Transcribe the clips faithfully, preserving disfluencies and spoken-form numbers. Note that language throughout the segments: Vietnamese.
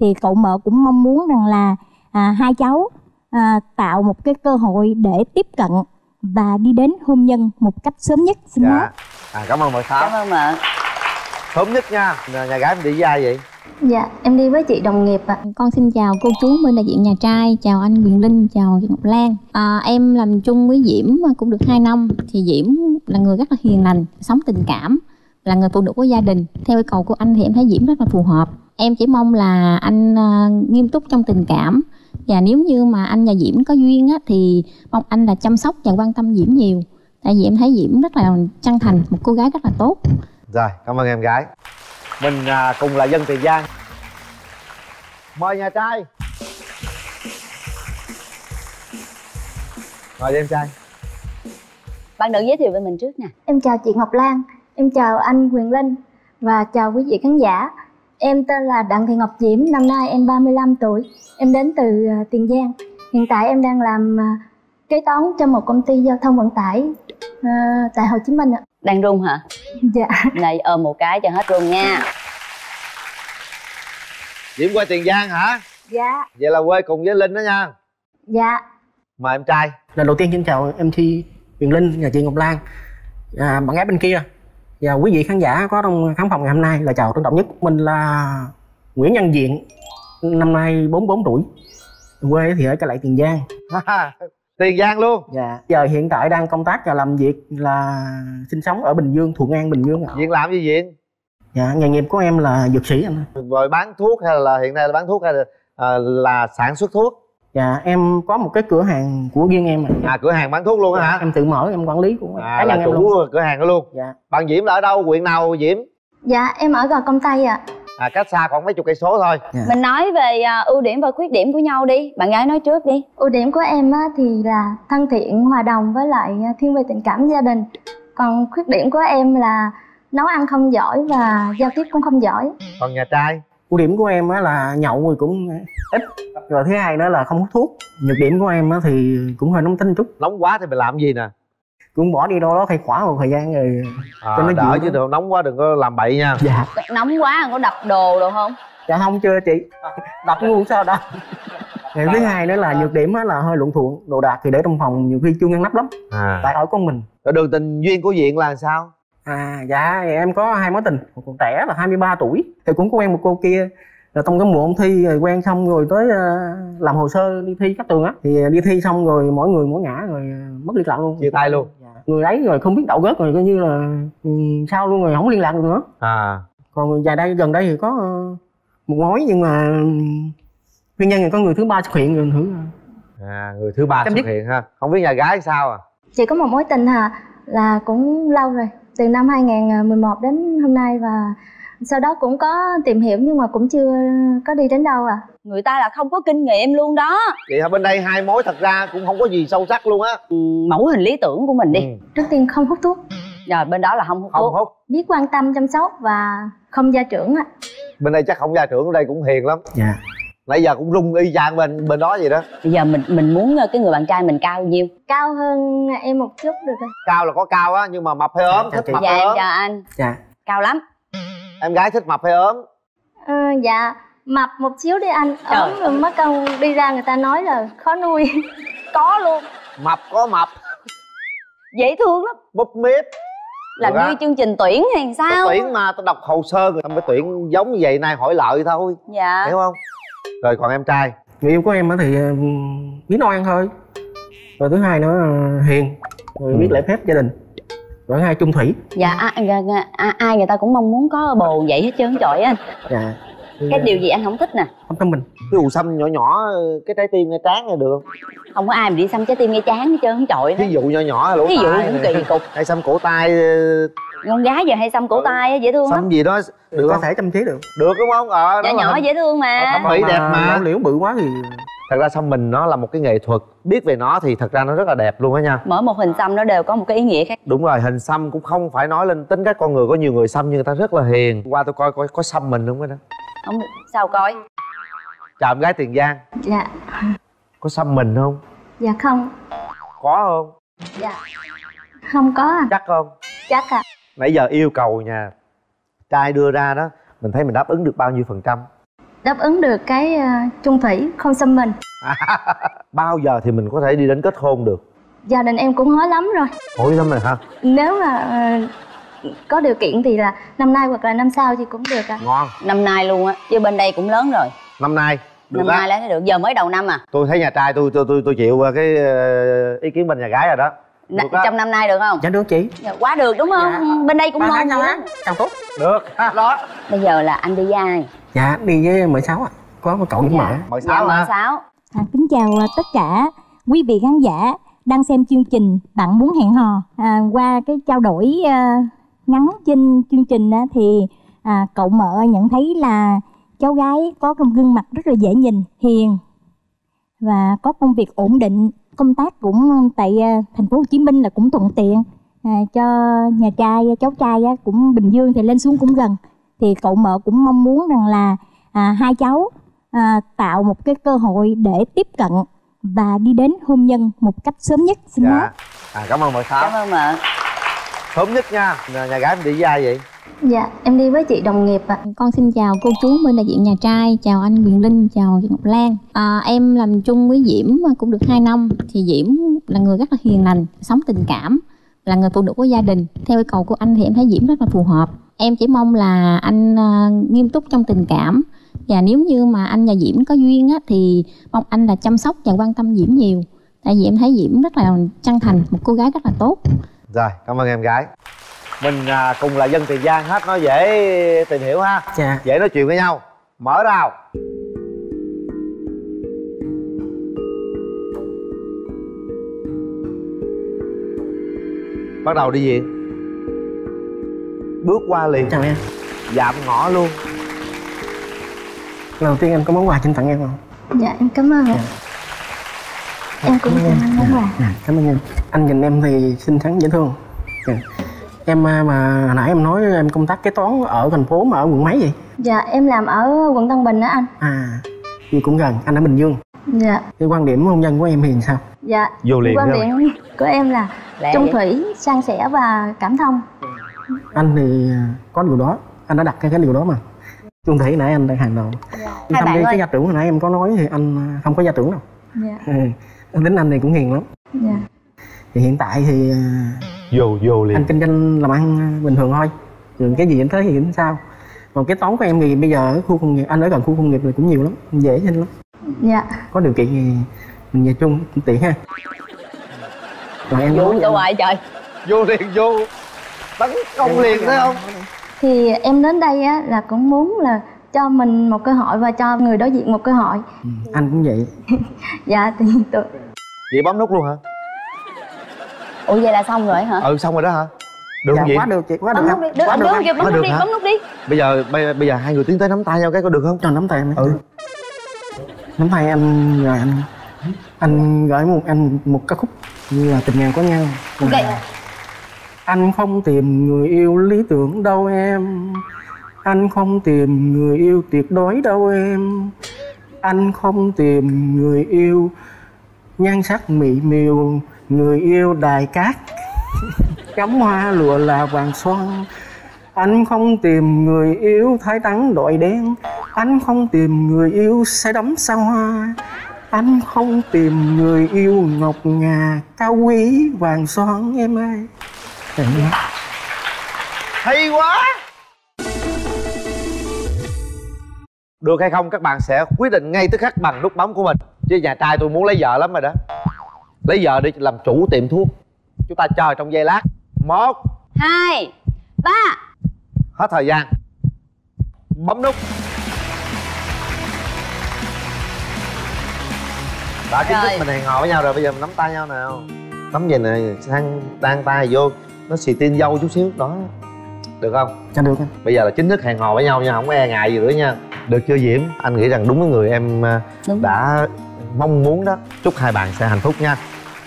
thì cậu mợ cũng mong muốn rằng là à, hai cháu à, tạo một cái cơ hội để tiếp cận và đi đến hôn nhân một cách sớm nhất. Xin dạ. nói à, cảm ơn mợ Thảo. Cảm ơn mợ. Sớm nhất nha. Nhà gái mình đi với ai vậy? Dạ, em đi với chị đồng nghiệp ạ. À. Con xin chào cô chú bên đại diện nhà trai, chào anh Quyền Linh, chào chị Ngọc Lan. À, em làm chung với Diễm cũng được hai năm. Thì Diễm là người rất là hiền lành, sống tình cảm, là người phụ nữ của gia đình. Theo yêu cầu của anh thì em thấy Diễm rất là phù hợp. Em chỉ mong là anh nghiêm túc trong tình cảm. Và nếu như mà anh và Diễm có duyên á, thì mong anh là chăm sóc và quan tâm Diễm nhiều. Tại vì em thấy Diễm rất là chân thành, một cô gái rất là tốt. Rồi, cảm ơn em gái. Mình cùng là dân Tiền Giang. Mời nhà trai. Mời em trai. Bạn nữ giới thiệu về mình trước nè. Em chào chị Ngọc Lan, em chào anh Quyền Linh và chào quý vị khán giả. Em tên là Đặng Thị Ngọc Diễm, năm nay em ba mươi lăm tuổi. Em đến từ Tiền Giang. Hiện tại em đang làm kế toán cho một công ty giao thông vận tải tại Hồ Chí Minh ạ. Đang run hả? Dạ. Này ôm một cái cho hết run nha. Diễm qua Tiền Giang hả? Dạ. Vậy là quê cùng với Linh đó nha. Dạ. Mời em trai. Lần đầu tiên xin chào em Thi, Quyền Linh, nhà chị Ngọc Lan, à, bạn gái bên kia và quý vị khán giả có trong khán phòng ngày hôm nay. Là chào trân trọng nhất mình là Nguyễn Nhân Diện, năm nay bốn mươi bốn tuổi, quê thì ở trở lại Tiền Giang. Tiền Giang luôn. Dạ. Giờ hiện tại đang công tác và làm việc là sinh sống ở Bình Dương, Thuận An, Bình Dương. Diện làm gì Diện? Dạ, nghề nghiệp của em là dược sĩ anh. Rồi bán thuốc hay là hiện nay là bán thuốc hay là à, là sản xuất thuốc? Dạ, em có một cái cửa hàng của riêng em. À, cửa hàng bán thuốc luôn dạ, hả? Em tự mở, em quản lý của à, cá nhân là chủ em luôn. Cửa hàng đó luôn. Dạ. Bạn Diễm là ở đâu, huyện nào Diễm? Dạ, em ở Gò Công Tây ạ. À. À, cách xa khoảng mấy chục cây số thôi. Yeah. Mình nói về uh, ưu điểm và khuyết điểm của nhau đi. Bạn gái nói trước đi. Ưu điểm của em á, thì là thân thiện, hòa đồng với lại thiên về tình cảm gia đình. Còn khuyết điểm của em là nấu ăn không giỏi và giao tiếp cũng không giỏi. Còn nhà trai? Ưu điểm của em á, là nhậu thì cũng ít. Rồi thứ hai nữa là không hút thuốc. Nhược điểm của em á, thì cũng hơi nóng tính chút. Nóng quá thì mình làm gì nè? Cũng bỏ đi đâu đó phải khóa một thời gian rồi à, cho nó đỡ chứ đừng nóng quá, đừng có làm bậy nha. Dạ. Nóng quá có đập đồ được không? Dạ không chưa chị. Đập luôn sao đâu. Ngày thứ hai nữa là nhược điểm là hơi luộn thuộn. Đồ đạc thì để trong phòng nhiều khi chưa ngăn nắp lắm à. Tại ở con mình. Ở đường tình duyên của Diện là sao? À dạ em có hai mối tình. Một con trẻ là hai mươi ba tuổi. Thì cũng có quen một cô kia. Rồi trong cái mùa ôn thi rồi quen xong rồi tới làm hồ sơ đi thi Cát Tường á. Thì đi thi xong rồi mỗi người mỗi ngã rồi mất liên lạc luôn. Chia tay luôn. Người ấy rồi không biết đậu gớt rồi coi như là sao luôn rồi không liên lạc được nữa à. Còn dài đây gần đây thì có một mối nhưng mà nguyên nhân là có người thứ ba xuất hiện rồi thử à, người thứ ba xuất biết. Hiện ha, không biết nhà gái sao à? Chị có một mối tình hả, là cũng lâu rồi, từ năm hai nghìn mười một đến hôm nay, và sau đó cũng có tìm hiểu nhưng mà cũng chưa có đi đến đâu à. Người ta là không có kinh nghiệm luôn đó. Vậy bên đây hai mối thật ra cũng không có gì sâu sắc luôn á. Ừ, mẫu hình lý tưởng của mình đi. Ừ. Trước tiên không hút thuốc. Rồi bên đó là không hút không thuốc. Hút. Biết quan tâm chăm sóc và không gia trưởng á. Bên đây chắc không gia trưởng, ở đây cũng hiền lắm. Dạ. Nãy giờ cũng rung y chang bên bên đó vậy đó. Bây giờ mình mình muốn cái người bạn trai mình cao nhiêu? Cao hơn em một chút được không? Cao là có cao á, nhưng mà mập hay ốm? Thích mập hay ốm? Dạ em chào anh. Dạ. Cao lắm. Em gái thích mập hay ốm? Ừ, dạ mập một xíu đi anh. Ốm mất công đi ra người ta nói là khó nuôi. Có luôn. Mập có mập. Dễ thương lắm. Búp mít. Làm như chương trình tuyển hay sao? Tôi tuyển mà, tao đọc hồ sơ người ta mới tuyển giống như vậy, nay hỏi lợi thôi. Dạ. Hiểu không? Rồi còn em trai? Người yêu của em thì biết nấu ăn thôi. Rồi thứ hai nữa hiền. Rồi biết lễ phép gia đình. Rồi hai chung thủy. Dạ, à, à, à, ai người ta cũng mong muốn có bồ vậy hết trơn trọi anh. Dạ. Cái điều gì anh không thích nè? Không thích mình. Cái ù xăm nhỏ nhỏ, cái trái tim ngay trán này được không? Không có ai mà đi xăm trái tim ngay trán hết trơn trọi. Ví dụ nhỏ nhỏ lỗ tai. Ví dụ cũng kỳ cục. Hay xăm cổ tay. Con gái giờ hay xăm cổ tay dễ thương xăm lắm. Xăm gì đó được có không? Thể chăm chế được. Được đúng không? Ờ, nhỏ nhỏ dễ thương mà. Thẩm mỹ đẹp mà. Liễu bự quá thì thật ra xăm mình nó là một cái nghệ thuật, biết về nó thì thật ra nó rất là đẹp luôn á nha. Mỗi một hình xăm nó đều có một cái ý nghĩa khác. Đúng rồi, hình xăm cũng không phải nói lên tính cách con người, có nhiều người xăm nhưng người ta rất là hiền. Qua tôi coi coi có xăm mình không cái đó. Không, sao coi. Chào em gái Tiền Giang. Dạ. Có xăm mình không? Dạ không. Có không? Dạ không có à. Chắc không? Chắc à. Nãy giờ yêu cầu nhà trai đưa ra đó, mình thấy mình đáp ứng được bao nhiêu phần trăm? đáp ứng được cái chung thủy, không xâm mình. Bao giờ thì mình có thể đi đến kết hôn được? Gia đình em cũng hối lắm rồi. Hối lắm rồi hả? Nếu mà uh, có điều kiện thì là năm nay hoặc là năm sau thì cũng được. À, ngon, năm nay luôn á, chứ bên đây cũng lớn rồi. Năm nay được, năm nay lấy được, giờ mới đầu năm à. Tôi thấy nhà trai tôi tôi tôi, tôi chịu cái uh, ý kiến bên nhà gái rồi đó. N trong năm nay được không? Dạ được chị. Dạ, quá được đúng không? Dạ. Bên đây cũng ngon nhau lắm. Chào tốt. Được. À, đó. Bây giờ là anh đi với ai? Dạ đi với mợ Sáu ạ. À. Có một cậu với mợ. Mợ Sáu hả? Sáu. Kính chào tất cả quý vị khán giả đang xem chương trình Bạn Muốn Hẹn Hò. À, qua cái trao đổi à, ngắn trên chương trình á, thì à, cậu mợ nhận thấy là cháu gái có một gương mặt rất là dễ nhìn, hiền và có công việc ổn định. Công tác cũng tại thành phố Hồ Chí Minh là cũng thuận tiện à, cho nhà trai, cháu trai cũng Bình Dương thì lên xuống cũng gần. Thì cậu mợ cũng mong muốn rằng là à, hai cháu à, tạo một cái cơ hội để tiếp cận và đi đến hôn nhân một cách sớm nhất. Xin dạ. nói à, cảm ơn mợ Sáu. Cảm ơn mợ. Sớm nhất nha. Nhà gái mình đi với ai vậy? Dạ em đi với chị đồng nghiệp ạ. À. Con xin chào cô chú bên đại diện nhà trai. Chào anh Quyền Linh, chào chị Ngọc Lan. à, Em làm chung với Diễm cũng được hai năm. Thì Diễm là người rất là hiền lành, sống tình cảm, là người phụ nữ của gia đình. Theo yêu cầu của anh thì em thấy Diễm rất là phù hợp. Em chỉ mong là anh nghiêm túc trong tình cảm. Và nếu như mà anh và Diễm có duyên á, thì mong anh là chăm sóc và quan tâm Diễm nhiều. Tại vì em thấy Diễm rất là chân thành, một cô gái rất là tốt. Rồi, cảm ơn em gái. Mình cùng là dân Tiền Giang hết, nó dễ tìm hiểu ha. Dạ. Dễ nói chuyện với nhau. Mở rào. Bắt đầu đi Diện. Bước qua liền. Chào em. Dạm ngõ luôn. Lần đầu tiên em có món quà trên tặng em không? Dạ em cảm ơn. Dạ. Em cũng cảm ơn món quà. Dạ, cảm ơn em. Anh nhìn em thì xinh xắn dễ thương. Dạ. Em mà hồi nãy em nói em công tác kế toán ở thành phố mà ở quận mấy vậy? Dạ em làm ở quận Tân Bình đó anh. À thì cũng gần, anh ở Bình Dương. Dạ. Cái quan điểm hôn nhân của em thì sao? Dạ vô liền. Quan điểm của em là chung thủy, san sẻ và cảm thông. Anh thì có điều đó, anh đã đặt cái điều đó mà. Chung thủy nãy anh đang hàng đầu. Dạ. Hai bạn ơi, cái gia trưởng hồi nãy em có nói thì anh không có gia trưởng đâu. Dạ. Ừ. Tính anh này cũng hiền lắm. Dạ. Thì hiện tại thì vô vô liền. Anh kinh doanh làm ăn bình thường thôi. Rồi cái gì anh thấy thì cũng sao. Còn cái toán của em thì bây giờ ở khu công nghiệp, anh ở gần khu công nghiệp là cũng nhiều lắm, dễ nhanh lắm. Dạ. Có điều kiện thì mình về chung tiện ha. Rồi em vô cho hoài trời. Vô liền vô. Tấn công liền phải không? Thì em đến đây á là cũng muốn là cho mình một cơ hội và cho người đối diện một cơ hội. Ừ, anh cũng vậy. Dạ thì tôi. Vậy bấm nút luôn hả? Ủa vậy là xong rồi hả? Ừ xong rồi đó hả? Được dạ, gì? Quá được chị, quá được. Bấm nút đi, bấm nút đi, bấm nút đi, bấm nút đi. Bây giờ bây, bây giờ hai người tiến tới nắm tay nhau cái có được không? Cho nắm tay em. Ừ. Nắm tay anh rồi anh anh gửi một anh một ca khúc như là Tình Nghèo Có Nhau. Okay. Anh không tìm người yêu lý tưởng đâu em. Anh không tìm người yêu tuyệt đối đâu em. Anh không tìm người yêu nhan sắc mỹ miều, người yêu đài cát cắm hoa lụa là vàng son. Anh không tìm người yêu thái trắng đội đen. Anh không tìm người yêu say đắm sao hoa. Anh không tìm người yêu ngọc ngà cao quý vàng son em ơi. Hay quá. Được hay không các bạn sẽ quyết định ngay tức khắc bằng nút bấm của mình. Chứ nhà trai tôi muốn lấy vợ lắm rồi đó. Lấy vợ để làm chủ tiệm thuốc. Chúng ta chờ trong giây lát. Một, hai, ba. Hết thời gian. Bấm nút. Đã chính thức mình hẹn hò với nhau rồi. Bây giờ mình nắm tay nhau nào. Nắm gì này sang đang tay vô. Nó xì tin dâu chút xíu. Đó. Được không? Chắc được. Bây giờ là chính thức hẹn hò với nhau nha. Không có e ngại gì nữa nha. Được chưa Diễm? Anh nghĩ rằng đúng với người em đúng đã mong muốn đó. Chúc hai bạn sẽ hạnh phúc nha.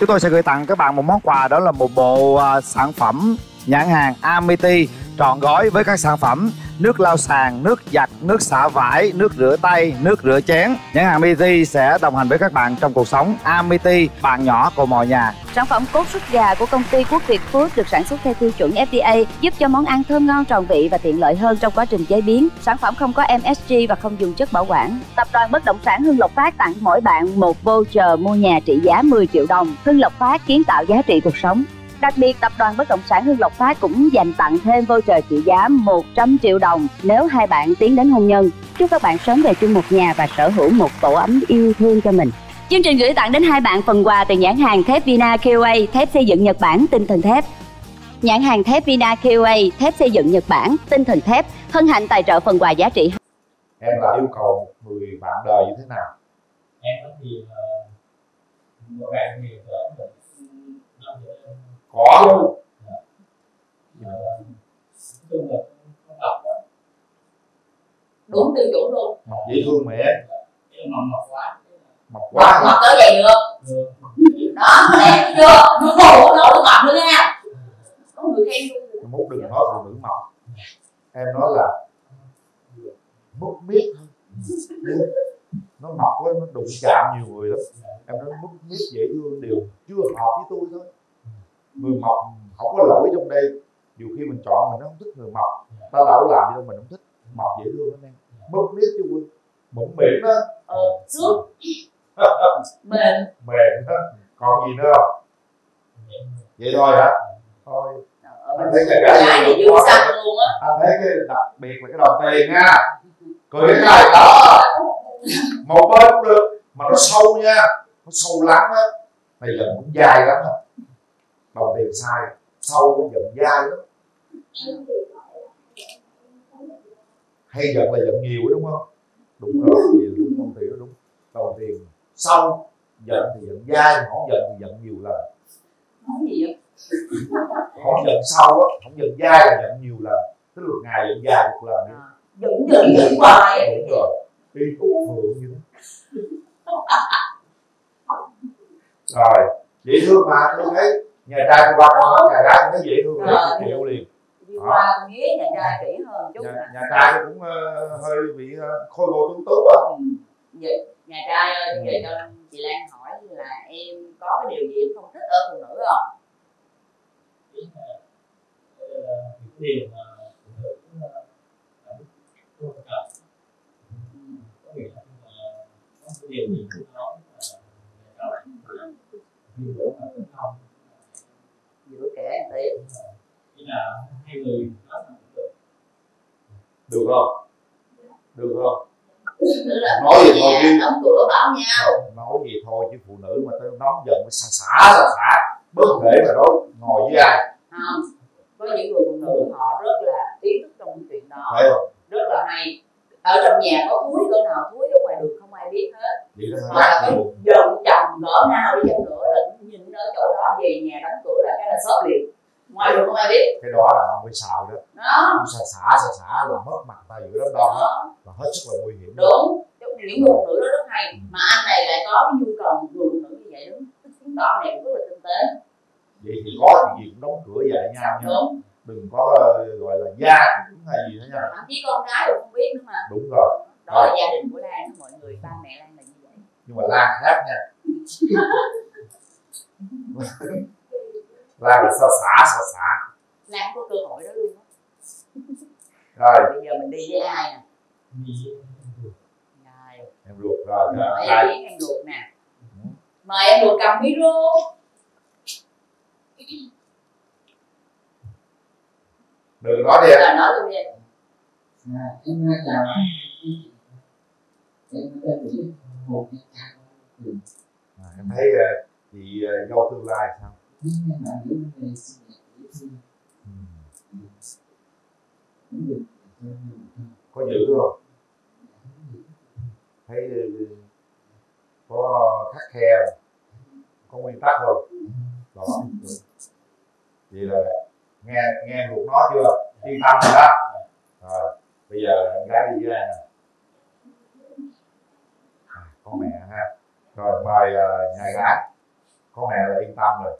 Chúng tôi sẽ gửi tặng các bạn một món quà, đó là một bộ uh, sản phẩm nhãn hàng Amity trọn gói với các sản phẩm nước lau sàn, nước giặt, nước xả vải, nước rửa tay, nước rửa chén. Nhãn hàng Amity sẽ đồng hành với các bạn trong cuộc sống. Amity, bạn nhỏ cội mọi nhà. Sản phẩm cốt súp gà của công ty Quốc Việt Foods được sản xuất theo tiêu chuẩn ép đê a, giúp cho món ăn thơm ngon, tròn vị và tiện lợi hơn trong quá trình chế biến. Sản phẩm không có em ét giê và không dùng chất bảo quản. Tập đoàn Bất động sản Hưng Lộc Phát tặng mỗi bạn một voucher mua nhà trị giá mười triệu đồng. Hưng Lộc Phát, kiến tạo giá trị cuộc sống. Đặc biệt, Tập đoàn Bất động sản Hưng Lộc Phát cũng dành tặng thêm voucher trị giá một trăm triệu đồng nếu hai bạn tiến đến hôn nhân. Chúc các bạn sớm về chung một nhà và sở hữu một tổ ấm yêu thương cho mình. Chương trình gửi tặng đến hai bạn phần quà từ nhãn hàng thép Vina quy a, thép xây dựng Nhật Bản, tinh thần thép. Nhãn hàng thép Vina quy a, thép xây dựng Nhật Bản, tinh thần thép, hân hạnh tài trợ phần quà giá trị. Em đã yêu cầu người bạn đời như thế nào? Em thì một bạn thì có luôn. Đúng tiêu chuẩn luôn. Mọc dễ thương mẹ. Mọc quá. Mọc quá. Mọc tới vậy được. Đó, đẹp chưa? Mút mũ nói được mọc nữa nha. Có người khen luôn. Mút đừng nói phụ nữ mọc. Em nói là Mút biết nó mọc quá, nó đụng chạm nhiều người lắm. Em nói Mút biết dễ thương điều chưa hợp với tôi thôi. Người mọc không có lỗi trong đây. Nhiều khi mình chọn mình nó không thích người mọc. Ta lão làm gì đâu mình không thích. Mọc dễ thương lắm em. Mất biết chứ Quân. Mụn miệng đó. Ờ, suốt. Mềm. Mềm đó. Còn gì nữa không? Vậy thôi hả? Thôi. Anh thấy cái cái gì cũng xanh luôn á. Anh thấy cái đặc biệt là cái đồng tiền nha. Cười cái này đó. Một bên cũng được. Mà nó sâu nha. Nó sâu lắm á. Này lần cũng dài lắm hả? Đầu tiền sai, sau nó giận dai lắm. Hay giận là giận nhiều đúng không? Đúng rồi, nhiều đúng không thì nó đúng. Đầu tiền sau, giận thì giận dai, mà không giận thì giận nhiều lần. Nói gì vậy? Không giận sau á, không giận dai là giận nhiều lần. Tức là ngày giận dai một lần nữa. Giận giận giận hoài. Đúng rồi, đi uống phượng như thế. Rồi, dễ thương mà, tôi thấy nhà trai qua con nhà gái cũng thấy dễ thương là chịu liền. Đi qua con ghế nhà trai kỹ hơn chút. Nhà trai cũng uh, hơi bị uh, khôi ngô tuấn tú à. Ừ. Vậy nhà trai ơi, về cho chị Lan hỏi là em có cái điều gì em không thích ở phụ nữ không? Những điều mà phụ nữ không cần. Có nghĩa là có cái điều gì không nói mà nhà trai không. Giữa kẻ tiếp là hai người được không? Được không? Là nói gì thôi chứ đóng cửa bảo nhau. Nói gì thôi chứ phụ nữ mà tới nóng giận mới xả xả xả xả bất thể mà đối ngồi với ai. Không. Có những người phụ nữ họ rất là ý thức trong cái chuyện đó. Đấy. Rất là hay. Ở trong nhà có thúi cỡ nào thúi ở ngoài đường không ai biết hết. Hoặc là giận chồng cỡ nào đi chăng nữa là nhìn ở chỗ đó về nhà đóng cửa là cái là xốp liền. Ngoài đường không ai biết. Cái đó là không phải xạo đó. Đó. Xả xả xả xả là mất mặt ta dữ lắm đông đó. Và hết sức là nguy hiểm. Đúng. Những phụ nữ đó rất hay. Mà anh này lại có cái nhu cầu người phụ nữ như vậy đúng. Chúng ta này cũng rất là tinh tế. Vậy thì có gì cũng đóng cửa dạy nhau nha. Đúng. Đừng có gọi là gia cũng hay gì đó nha. Thậm chí con cái cũng không biết nữa mà. Đúng rồi. Đó rồi. Là gia đình của Lan, mọi người ba mẹ Lan là như vậy. Nhưng mà Lan khác nha. Lan là xa xả xa xả. Lan có cơ hội đó luôn á. Rồi. Bây giờ mình đi với ai nè? Rồi. Em ruột rồi. Mời em Yến em ruột nè. Mời em ruột cầm micro. Đừng nói đi. Rồi nói luôn đi. Em chào anh. Em tên là Hồ Chí Minh. Em thấy chị dâu tương lai sao? Có giữ không? Thấy có khắc khe, có nguyên tắc không? Đó. Vậy là nghe nghe ruột nó chưa? Yên tâm rồi đó. Rồi bây giờ em gái đi với anh nè. Có mẹ ha. Rồi mời nhà gái. Có mẹ là yên tâm rồi.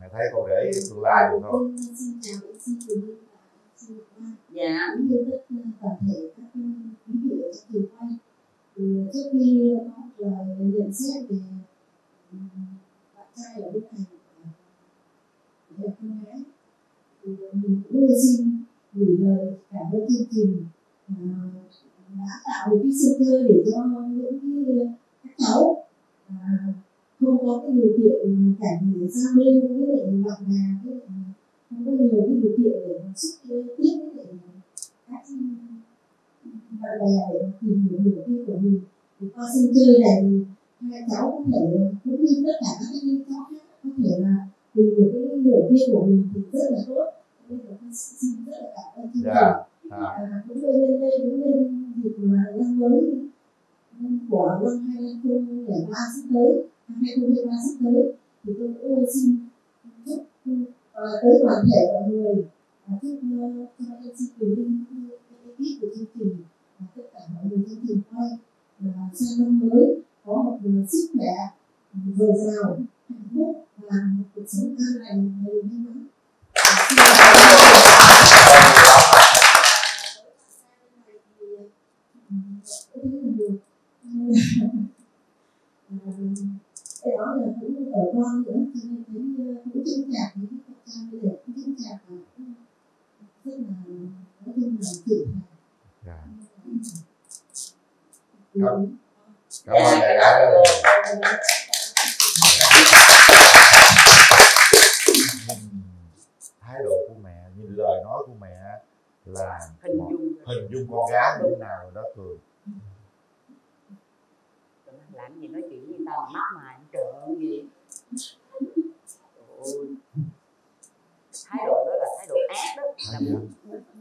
Mẹ thấy con để tương lai được không? Xin chào, xin chào. Dạ. Cũng như tất toàn thể các quý vị ở trường quay. Trước khi có lời nhận xét về bạn trai ở bên này và về con gái, thì mình cũng xin gửi lời cảm ơn chương trình đã tạo một cái sân chơi để cho những các cháu không có cái điều kiện cảnh để giao lưu với lại bạn bè, với lại không có nhiều cái điều kiện để xúc tiếp với lại các bạn bè để tìm hiểu được cái của mình. Thì qua sân chơi này hai cháu có thể cũng như tất cả các em cháu khác có thể là tìm được cái nửa kia của mình thì rất là tốt. Nên là con xin rất là cảm ơn chương trình. Cũng lên đây cũng lên dịp mà năm mới của năm hai nghìn lẻ ba sắp tới, năm hai nghìn lẻ ba sắp tới thì tôi cũng xin chúc tới toàn thể mọi người, chúc cho em xin Quyền Linh ekip của chương trình, tất cả mọi người chương trình quay sang năm mới có một sức khỏe dồi dào, hạnh phúc và một cuộc sống an lành đầy may mắn. Cái đó là cũng ở con nữa, cho nên cũng cũng chững chạc, những con trai bây giờ cũng chững chạc và cũng rất là nói chung là chịu thà. Cảm ơn đại gia. Thái độ của mẹ, nhìn lời nói của mẹ là hình dung hình dung con gái như thế nào rồi đó Cường. Làm gì nói chuyện với người ta mà mắt mày trợn gì. Thái độ đó là thái độ ác đó, là muốn,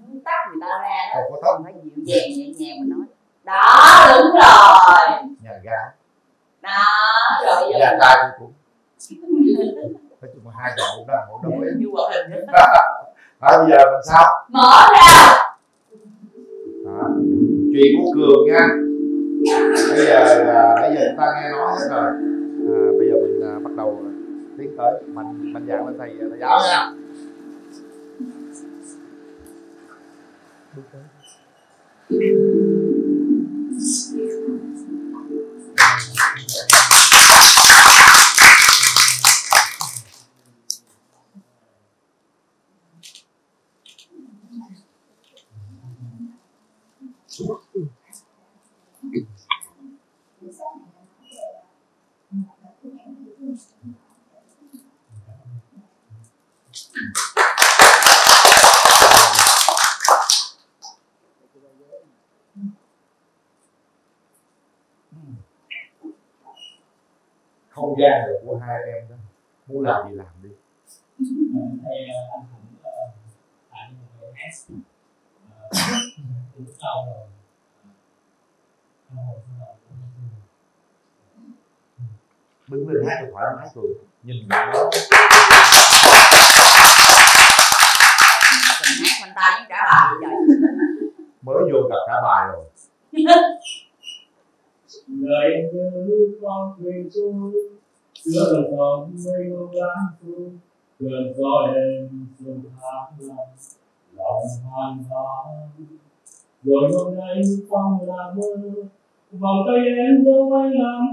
muốn tắt người ta ra đó. Không có tóc. Phải dịu dàng nhẹ nhàng mà nói. Đó đúng rồi. Nhà gái. Đó rồi. Nhà trai cũng. Nói chung là hai cậu đó hổ đồng ý. Như hoạt hình hết. Bây giờ làm sao? Mở ra. Đó. Chuyện của Cường nha. Bây giờ bây giờ ta nghe nói hết rồi. À, bây giờ mình à, bắt đầu tiến tới mình mình giảng lên thầy thầy giáo nha. Không gian được của hai em đó, muốn làm gì làm đi. Thầy anh cũng tại một cái S từ lúc sau rồi đứng lên hát được thoải mái cười nhìn nó hát mình ta với trả bài vậy mới vô gặp trả bài rồi. Lời nhớ con về tôi giữa đồng phòng mây mông lãng thu gần gió em dùng hát lòng lòng hoàn toàn rồi hôm nay phong là mơ vòng tay em dấu anh làm